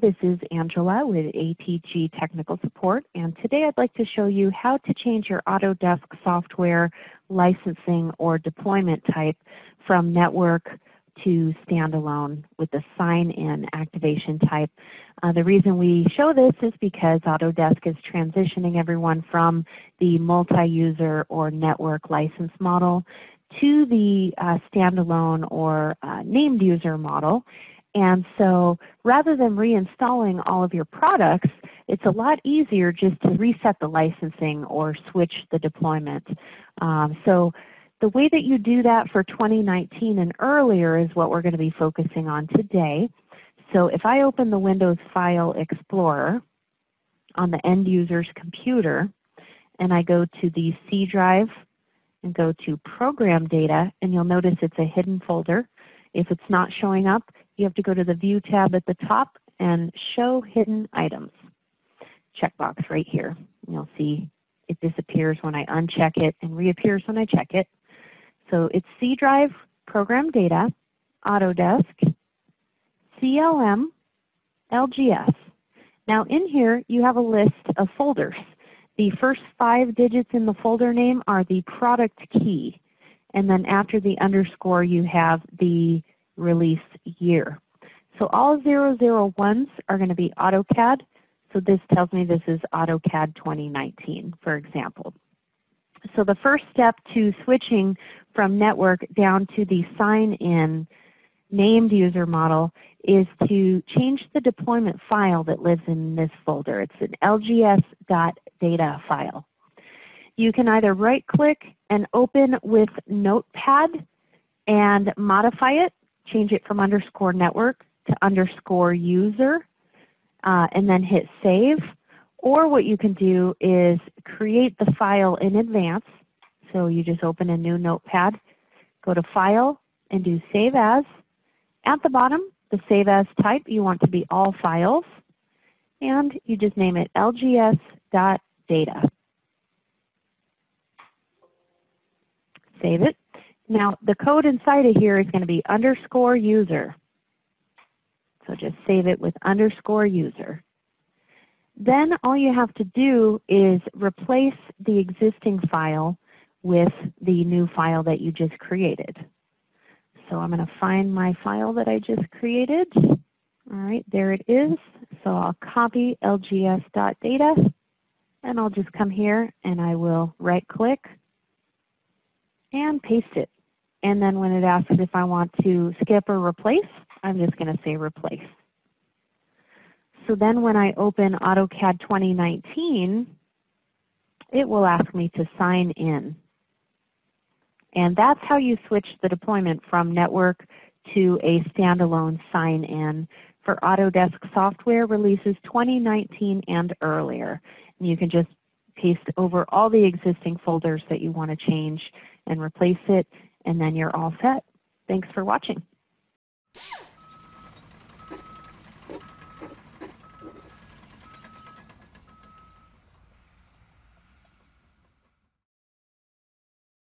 this is Angela with ATG Technical Support, and today I'd like to show you how to change your Autodesk software licensing or deployment type from network to standalone with the sign-in activation type. The reason we show this is because Autodesk is transitioning everyone from the multi-user or network license model to the standalone or named user model. And so rather than reinstalling all of your products, it's a lot easier just to reset the licensing or switch the deployment. So the way that you do that for 2019 and earlier is what we're going to be focusing on today. So if I open the Windows File Explorer on the end user's computer, and I go to the C drive and go to Program Data, and you'll notice it's a hidden folder. If it's not showing up, you have to go to the View tab at the top and Show Hidden Items checkbox right here. And you'll see it disappears when I uncheck it and reappears when I check it. So it's C Drive, Program Data, Autodesk, CLM, LGS. Now in here you have a list of folders. The first 5 digits in the folder name are the product key, and then after the underscore you have the release year. So all 001s are going to be AutoCAD. So this tells me this is AutoCAD 2019, for example. So the first step to switching from network down to the sign-in named user model is to change the deployment file that lives in this folder. It's an LGS.data file. You can either right-click and open with Notepad and modify it. Change it from underscore network to underscore user, and then hit save. Or what you can do is create the file in advance. So you just open a new notepad, go to File, and do Save As. At the bottom, the Save As type, you want to be all files, and you just name it LGS.data. Save it. Now, the code inside of here is going to be underscore user. So just save it with underscore user. Then all you have to do is replace the existing file with the new file that you just created. So I'm going to find my file that I just created. All right, there it is. So I'll copy LGS.data, and I'll just come here, and I will right-click and paste it. And then when it asks if I want to skip or replace, I'm just going to say replace. So then when I open AutoCAD 2019, it will ask me to sign in. And that's how you switch the deployment from network to a standalone sign-in for Autodesk software releases 2019 and earlier. And you can just paste over all the existing folders that you want to change and replace it, and then you're all set. Thanks for watching.